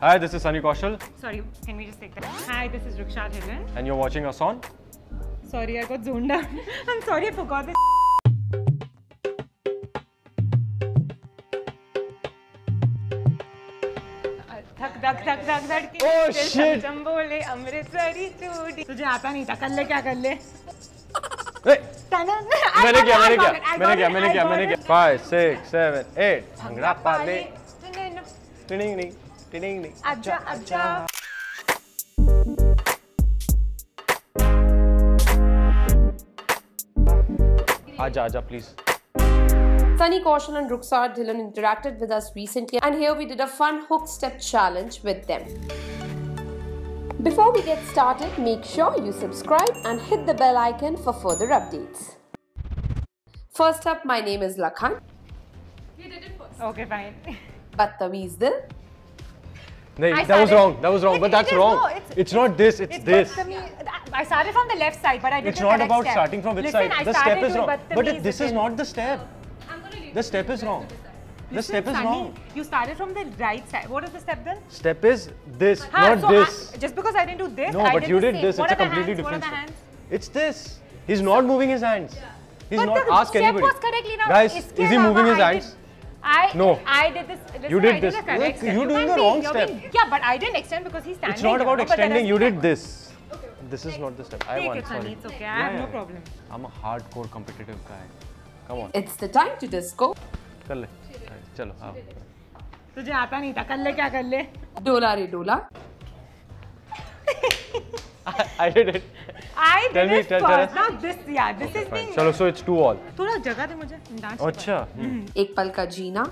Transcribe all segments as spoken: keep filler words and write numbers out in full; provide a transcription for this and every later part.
Hi, this is Sunny Kaushal. Sorry, can we just take that? Hi, this is Rukhsar Dhillon. And you're watching us on? Sorry, I got zoned out. I'm sorry, I forgot this. Duck, duck, duck, duck. Oh shit! तुझे आता नहीं था कर ले क्या कर ले? मैंने किया मैंने किया मैंने किया मैंने किया मैंने किया five six seven eight bhangra पाले टिनिंग नहीं टिनिंग नहीं अच्छा अच्छा आजा आजा please. Sunny Kaushal and Rukhsar Dhillon interacted with us recently, and here we did a fun hook step challenge with them. Before we get started, make sure you subscribe and hit the bell icon for further updates. First up, my name is Lakhan. You did it first. Okay, fine. Badtameez dil. No, that started. was wrong. That was wrong. It, but that's it wrong. No, it's, it's not this. It's, it's this. I started from the left side, but I didn't. It's not about step. starting from which Listen, side. The step is wrong. But it, this is not the step. The step is wrong. Listen, the step is Sunny, wrong. You started from the right side. What is the step then? Step is this, huh, not so this. I, just because I didn't do this, no, I but did you did this. It's what a completely hands? different. Step. It's this. He's not moving his hands. Yeah. He's but not the ask step anybody. Was correctly now. Guys, is he moving his I hands? Did, I no. I did this. Listen, you did I did this. Look, you're you doing the be, wrong step. Being, yeah, but I didn't extend because he's standing. It's not about extending. You did this. This is not the step. I won. It's okay. I have no problem. I'm a hardcore competitive guy. Come on. It's the time to disco. कर ले, चलो हाँ। तुझे आता नहीं था, कर ले क्या कर ले? डोला रे डोला। I did it. I did it first. Now this, yeah, this is me. चलो, so it's two all. थोड़ा जगह दे मुझे डांस। अच्छा। एक पल का जीना।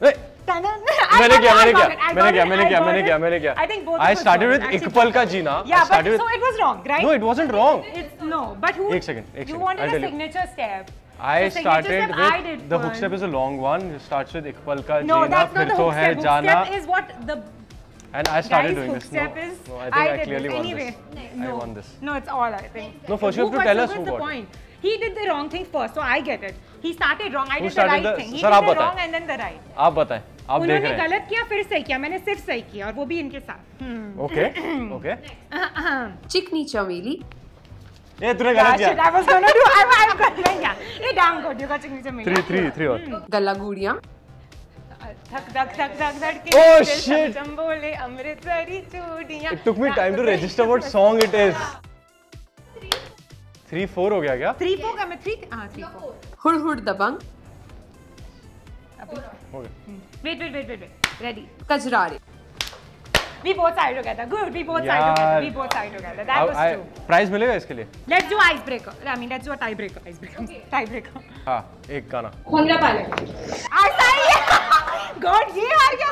मैंने क्या मैंने क्या मैंने क्या मैंने क्या मैंने क्या मैंने क्या? I think both. I started with एक पल का जीना. Yeah, but so it was wrong, right? No, it wasn't wrong. It's no, but who? एक second, एक second. You wanted a signature step. I so started with I the hook step is a long one. It starts with ek pal ka no, jeena, fir to hai jana. Hook step is what the and I started doing this. No, is, no, I think I, I clearly won anyway, this. No, I won this. No, it's all I think. No, first you have to tell us who got point. It. He did the wrong thing first, so I get it. He started wrong. I who did the right the, thing. He sir, did the wrong and then the right. आप बताएं. आप देख रहे हैं. उन्होंने गलत किया फिर सही किया. मैंने सिर्फ सही किया और वो भी इनके साथ. Okay, okay. चिकनी चमेली. ये तूने गलत किया. I was gonna do. I was gonna do. ये damn good. You got chicken chili. Three, three, three और. गल्ला गुड़ियाँ. थक थक थक थक थक. Oh shit. चंबोले अमृतसरी चूड़ियाँ. It took me time to register what song it is. Three, four हो गया क्या? Three, four का मैं three. हाँ three, four. हुड हुड दबंग. हो गया. Wait, wait, wait, wait. Ready. कजरारे. We both side together. Good. We both side together. We both side together. That was true. Prize मिलेगा इसके लिए? Let's do icebreaker. I mean, let's do a tiebreaker. Icebreaker. Tiebreaker. हाँ, एक गाना. भंगड़ा पाले. I say, God, ये आ गया.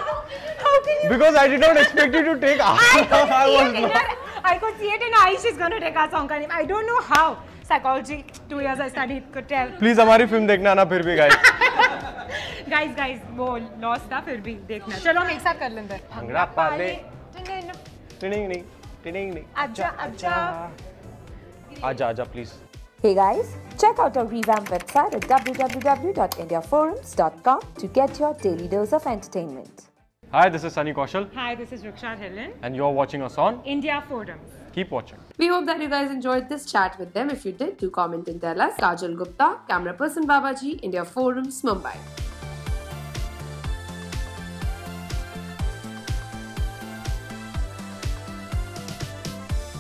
How can you? Because I did not expect you to take. I was not. I could see it in her eyes. She's gonna take our song name. I don't know how. Psychology. Two years I studied. Could tell. Please हमारी film देखना ना फिर भी guys. Guys, guys, वो lost था फिर भी देखना. चलो हम एक साथ कर लेंगे. भंगड़ा पाले. Tinning, tinning, tinning. Aja, aja. Aja, aja, please. Hey guys, check out our revamped website at w w w dot india forums dot com to get your daily dose of entertainment. Hi, this is Sunny Kaushal. Hi, this is Rukhsar Dhillon. And you're watching us on India Forums. Keep watching. We hope that you guys enjoyed this chat with them. If you did, do comment and tell us. Kajal Gupta, camera person Babaji, India Forums, Mumbai.